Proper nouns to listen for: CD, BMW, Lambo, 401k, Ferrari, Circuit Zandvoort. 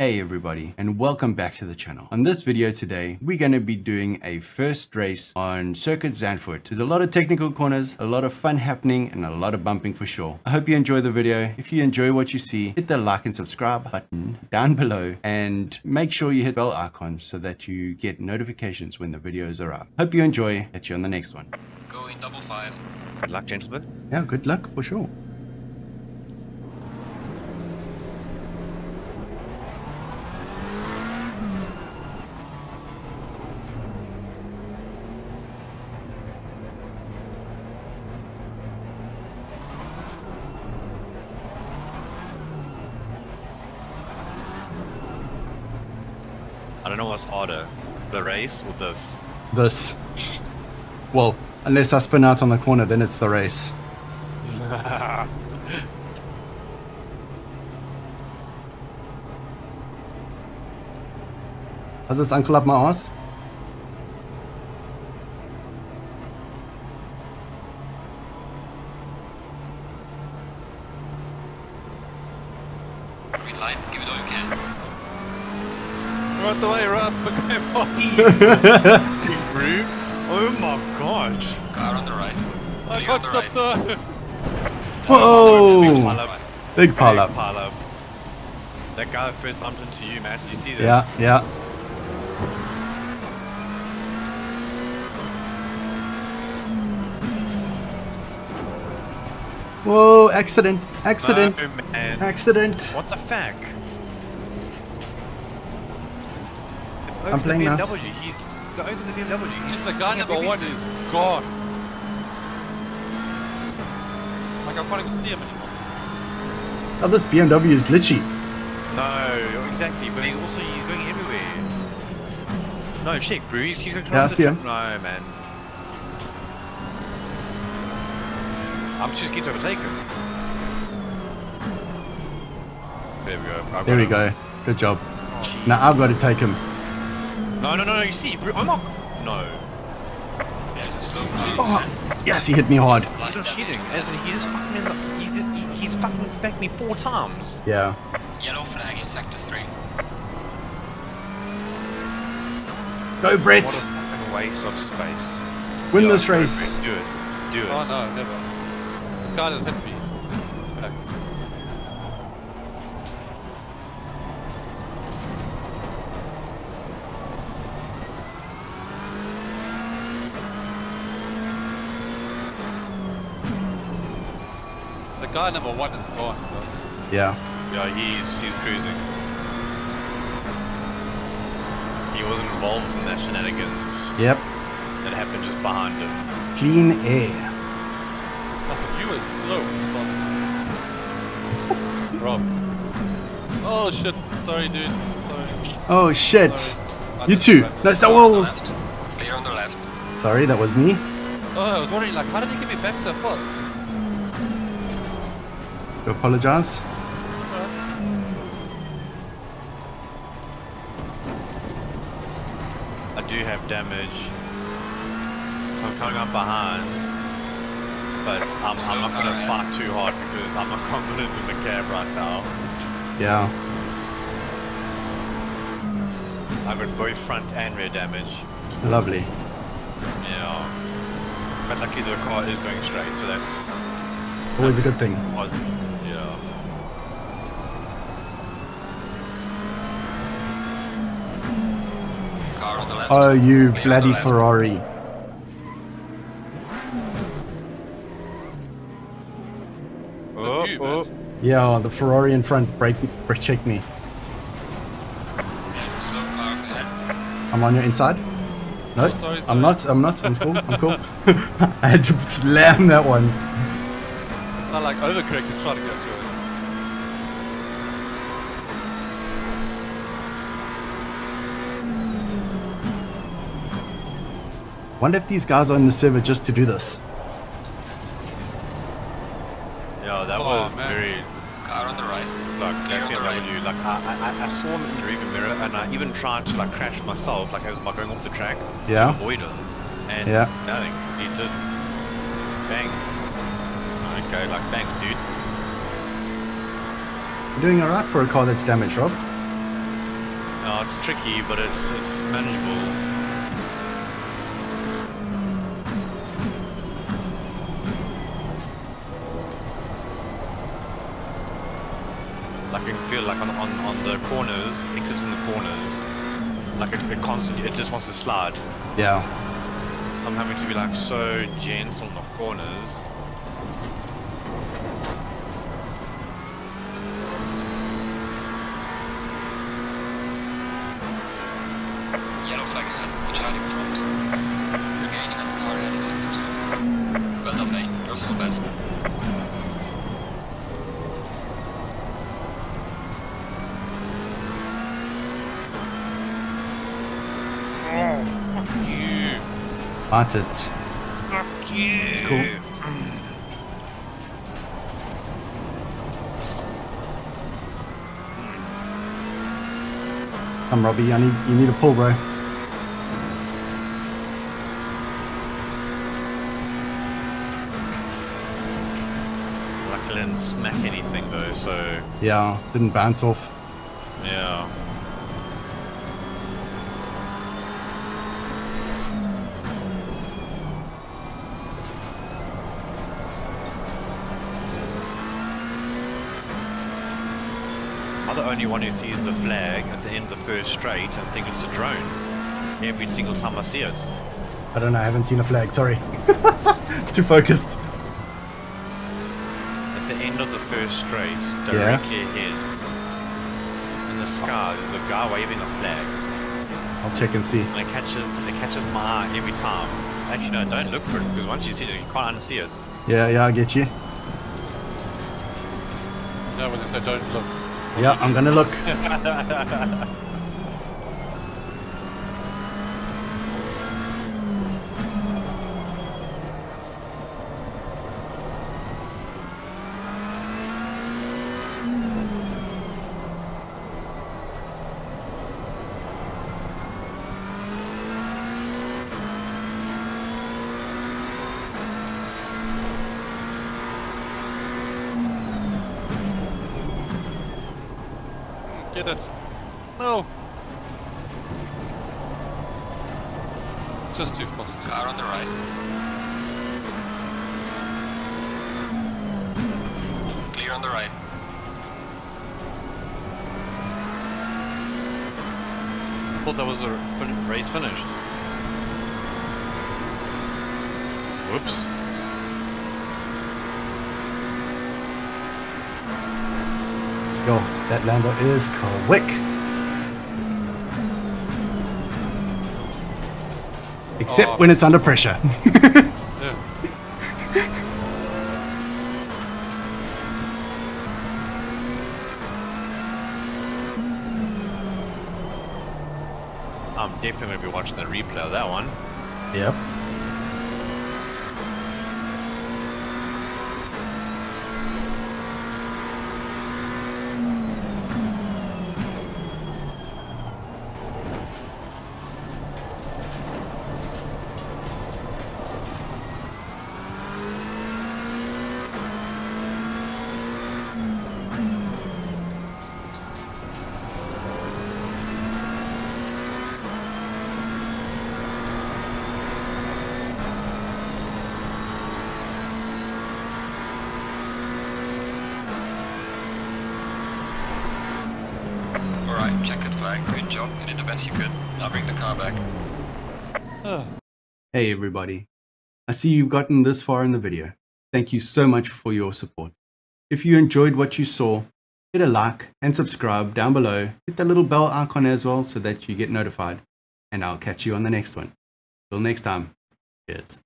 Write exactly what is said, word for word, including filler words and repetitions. Hey everybody, and welcome back to the channel. On this video today, we're going to be doing a first race on Circuit Zandvoort. There's a lot of technical corners, a lot of fun happening, and a lot of bumping for sure. I hope you enjoy the video. If you enjoy what you see, hit the like and subscribe button down below, and make sure you hit the bell icon so that you get notifications when the videos are up. Hope you enjoy. Catch you on the next one. Go in double file. Good luck, gentlemen. Yeah, good luck for sure. I don't know what's harder, the race or this? This. Well, unless I spin out on the corner, then it's the race. How's this uncle up my ass? Green light, give it all you can. Right the way, right up, okay, improve? Oh my gosh. Car on the right. I got stopped though. Whoa! Big pile up. Big pile up. That guy first bumped into you, man. Did you see this? Yeah, yeah. Whoa, accident, accident, no, man. Accident. What the fuck? I'm the playing B M W. He's the owner of the B M W. He's just the guy number one is gone. Like I can't even see him anymore. Oh, this B M W is glitchy. No, exactly. But he's also he's going everywhere. No, check, Bruce. He's going to yeah, I see him. No, man. I'm just going to overtake him. There we go. I've there we him. go. Good job. Oh, now I've got to take him. No, no, no, no, you see, I'm not. No. There's a slow oh, yes, he hit me hard. He's not cheating. He's fucking, in the, he, he's fucking backed me four times. Yeah. Yellow flag in sector three. Go, Brett. What a fucking waste of space. Win Yo, this race. Brett. Do it. Do it. Oh, no, never. This guy just hit me. Guy number one is gone, guys. Yeah. Yeah, he's he's cruising. He wasn't involved in that shenanigans. Yep. That happened just behind him. Clean air. You were slow. Rob. Oh shit! Sorry, dude. Sorry. Oh shit! Sorry. You too. No, it's the wall. Clear on the left. Sorry, that was me. Oh, I was wondering, like, how did you get me back so fast? To apologize. I do have damage, so I'm coming up behind, but I'm, I'm not gonna fight too hard because I'm not confident in the cab right now. Yeah. I've got both front and rear damage. Lovely. Yeah. But luckily the car is going straight, so that's always a good thing. Oh, you Clear bloody Ferrari. Oh, oh. Yeah, the Ferrari in front checked me. There's a slow car ahead. I'm on your inside? No, oh, sorry, sorry. I'm not, I'm not, I'm cool, I'm cool. I had to slam that one. I like overcorrected trying to get to it. Wonder if these guys are on the server just to do this. Yeah, that oh, was man. very... Car on the right. Like, Clear on the right. Like, I, I, I saw him in the rearview mirror, and I even tried to, like, crash myself, like, as I'm going off the track. Yeah. To avoid it. And yeah. nothing. He just... Bang. Okay, like, bang, dude. You're doing alright for a car that's damaged, Rob. Uh, it's tricky, but it's, it's manageable. Like I can feel like on, on, on the corners, exits in the corners, like it, it constantly, it just wants to slide. Yeah. I'm having to be like so gentle on the corners. That's it. Fuck you. It's cool. Come, Robbie. I need you need a pull, bro. Luckily, didn't smack anything though, so. Yeah, didn't bounce off. Yeah. Only one who sees the flag at the end of the first straight and think it's a drone every single time I see it. I don't know, I haven't seen a flag, sorry. Too focused. At the end of the first straight, directly yeah. ahead in the sky, there's a guy waving a flag. I'll check and see. And it catches, it catches my eye every time. Actually no, don't look for it, because once you see it, you can't unsee it. Yeah, yeah, I get you. No, when they say don't look. Yeah, I'm gonna look. Lambo is quick. Except oh, when it's under pressure. Yeah. I'm definitely going to be watching the replay of that one. Yep. Hey everybody, I see you've gotten this far in the video. Thank you so much for your support. If you enjoyed what you saw, hit a like and subscribe down below. Hit that little bell icon as well so that you get notified. And I'll catch you on the next one. Till next time, cheers.